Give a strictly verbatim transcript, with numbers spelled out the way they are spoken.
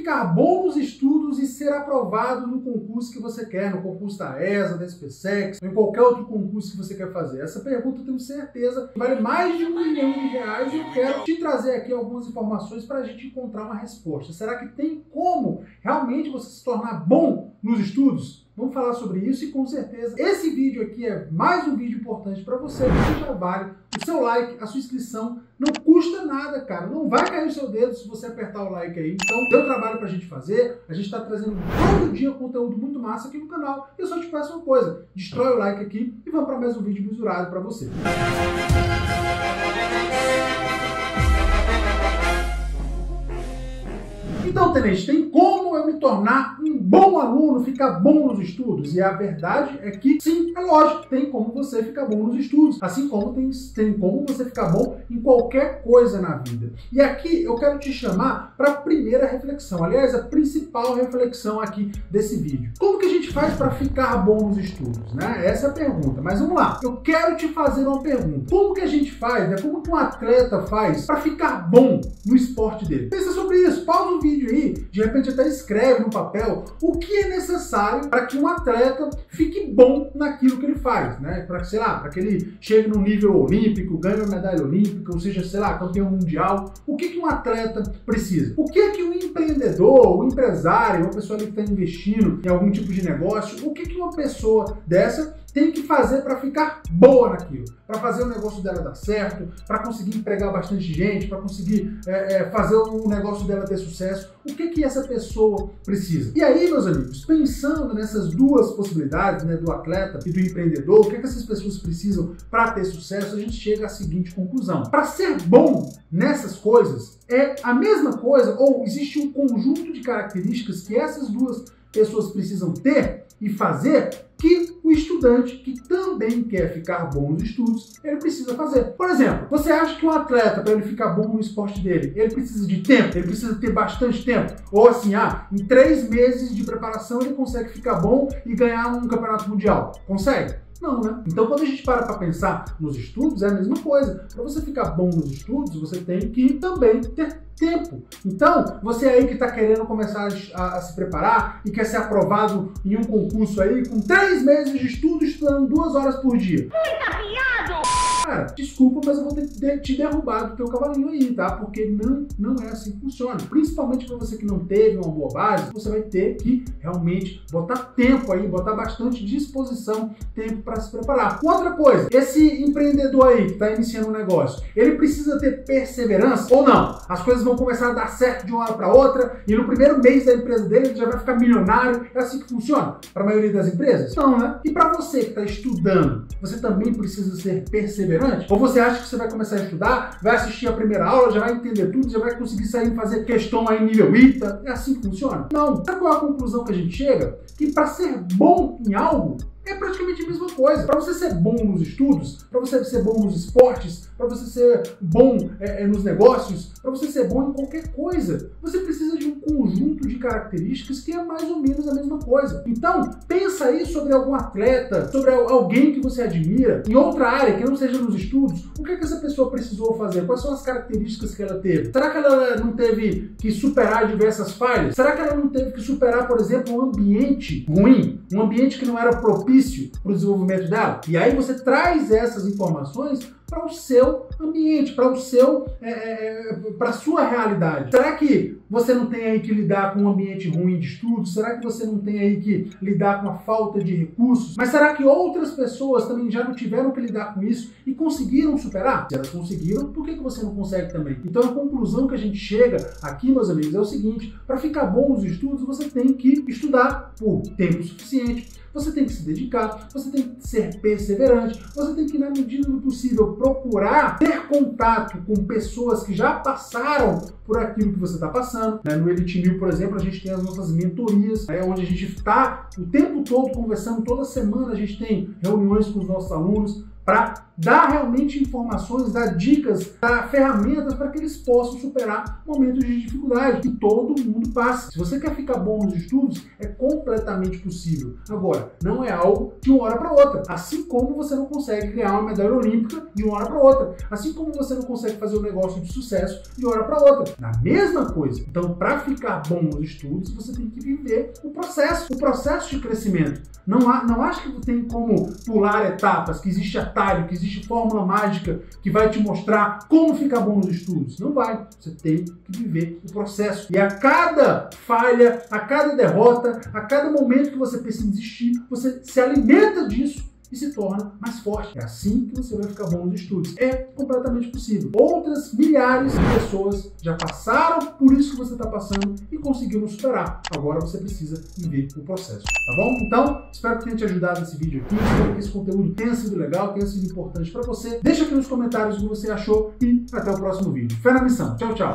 ficar bom nos estudos e ser aprovado no concurso que você quer, no concurso da E S A, da ESPCEX, ou em qualquer outro concurso que você quer fazer? Essa pergunta eu tenho certeza que vale mais de um milhão de reais e eu quero te trazer aqui algumas informações para a gente encontrar uma resposta. Será que tem como realmente você se tornar bom nos estudos? Vamos falar sobre isso e com certeza esse vídeo aqui é mais um vídeo importante para você. Você já vale o seu like, a sua inscrição, não custa nada, cara. Não vai cair o seu dedo se você apertar o like aí. Então, deu trabalho pra gente fazer. A gente tá trazendo todo dia conteúdo muito massa aqui no canal. E eu só te peço uma coisa, destrói o like aqui e vamos para mais um vídeo misurado para você. Então, Tenente, tem como eu me tornar um bom aluno, ficar bom nos estudos? E a verdade é que sim, é lógico, tem como você ficar bom nos estudos, assim como tem, tem como você ficar bom em qualquer coisa na vida. E aqui eu quero te chamar para a primeira reflexão, aliás, a principal reflexão aqui desse vídeo. Como que a gente faz para ficar bom nos estudos, né? Essa é a pergunta, mas vamos lá. Eu quero te fazer uma pergunta. Como que a gente faz, né? Como que um atleta faz para ficar bom no esporte dele? Pensa sobre isso, pausa o vídeo aí, de repente até escreve no papel o que é necessário para que um atleta fique bom naquilo que ele faz, né? Para, sei lá, para que ele chegue no nível olímpico, ganhe uma medalha olímpica, ou seja, sei lá, campeão mundial. O que que um atleta precisa? O que é que um empreendedor, um empresário, uma pessoa que está investindo em algum tipo de negócio, o que que uma pessoa dessa tem que fazer para ficar boa naquilo, para fazer o negócio dela dar certo, para conseguir empregar bastante gente, para conseguir é, é, fazer o negócio dela ter sucesso? O que que essa pessoa precisa? E aí, meus amigos, pensando nessas duas possibilidades, né, do atleta e do empreendedor, o que que essas pessoas precisam para ter sucesso, a gente chega à seguinte conclusão. Para ser bom nessas coisas, é a mesma coisa, ou existe um conjunto de características que essas duas pessoas precisam ter e fazer que o estudante que também quer ficar bom nos estudos, ele precisa fazer. Por exemplo, você acha que um atleta, para ele ficar bom no esporte dele, ele precisa de tempo? Ele precisa ter bastante tempo? Ou assim, ah, em três meses de preparação ele consegue ficar bom e ganhar um campeonato mundial? Consegue? Não, né? Então, quando a gente para para pensar nos estudos, é a mesma coisa. Para você ficar bom nos estudos, você tem que também ter tempo. Então, você aí que está querendo começar a, a se preparar e quer ser aprovado em um concurso aí com três meses de estudo, estudando duas horas por dia. Eita, viado! Cara, desculpa, mas eu vou ter que te derrubar do teu cavalinho aí, tá? Porque não, não é assim que funciona. Principalmente para você que não teve uma boa base, você vai ter que realmente botar tempo aí, botar bastante disposição, tempo para se preparar. Outra coisa, esse empreendedor aí que está iniciando um negócio, ele precisa ter perseverança ou não? As coisas vão começar a dar certo de uma hora para outra e no primeiro mês da empresa dele ele já vai ficar milionário. É assim que funciona para a maioria das empresas? Não, né? E para você que está estudando, você também precisa ser perseverante? Ou você acha que você vai começar a estudar, vai assistir a primeira aula, já vai entender tudo, já vai conseguir sair e fazer questão aí nível I T A? É assim que funciona? Não. Sabe qual é a conclusão que a gente chega? Que para ser bom em algo, é praticamente a mesma coisa. Para você ser bom nos estudos, para você ser bom nos esportes, para você ser bom é, nos negócios, para você ser bom em qualquer coisa, você precisa de um conjunto de características que é mais ou menos a mesma coisa. Então, pensa aí sobre algum atleta, sobre alguém que você admira, em outra área que não seja nos estudos. O que é que essa pessoa precisou fazer? Quais são as características que ela teve? Será que ela não teve que superar diversas falhas? Será que ela não teve que superar, por exemplo, um ambiente ruim? Um ambiente que não era propício para o desenvolvimento dela? E aí você traz essas informações para o seu ambiente, para o seu, é, é, para a sua realidade. Será que você não tem aí que lidar com um ambiente ruim de estudo? Será que você não tem aí que lidar com a falta de recursos? Mas será que outras pessoas também já não tiveram que lidar com isso e conseguiram superar? Se elas conseguiram, por que que você não consegue também? Então, a conclusão que a gente chega aqui, meus amigos, é o seguinte: para ficar bom nos estudos, você tem que estudar por tempo suficiente, você tem que se dedicar, você tem que ser perseverante, você tem que, na medida do possível, procurar ter contato com pessoas que já passaram por aquilo que você está passando. No Elite Mil, por exemplo, a gente tem as nossas mentorias, onde a gente está o tempo todo conversando, toda semana a gente tem reuniões com os nossos alunos para dar realmente informações, dar dicas, dar ferramentas para que eles possam superar momentos de dificuldade que todo mundo passa. Se você quer ficar bom nos estudos, é completamente possível. Agora, não é algo de uma hora para outra. Assim como você não consegue criar uma medalha olímpica de uma hora para outra. Assim como você não consegue fazer um negócio de sucesso de uma hora para outra. Na mesma coisa. Então, para ficar bom nos estudos, você tem que viver o processo, o processo de crescimento. Não, há, não acho que tem como pular etapas, que existe atalho, que existe fórmula mágica que vai te mostrar como ficar bom nos estudos. Não vai. Você tem que viver o processo. E a cada falha, a cada derrota, a cada momento que você pensa em desistir, você se alimenta disso e se torna mais forte. É assim que você vai ficar bom nos estudos. É completamente possível. Outras milhares de pessoas já passaram por isso que você está passando e conseguiram superar. Agora você precisa viver o processo, tá bom? Então, espero que tenha te ajudado nesse vídeo aqui. Espero que esse conteúdo tenha sido legal, tenha sido importante para você. Deixa aqui nos comentários o que você achou e até o próximo vídeo. Fé na missão. Tchau, tchau.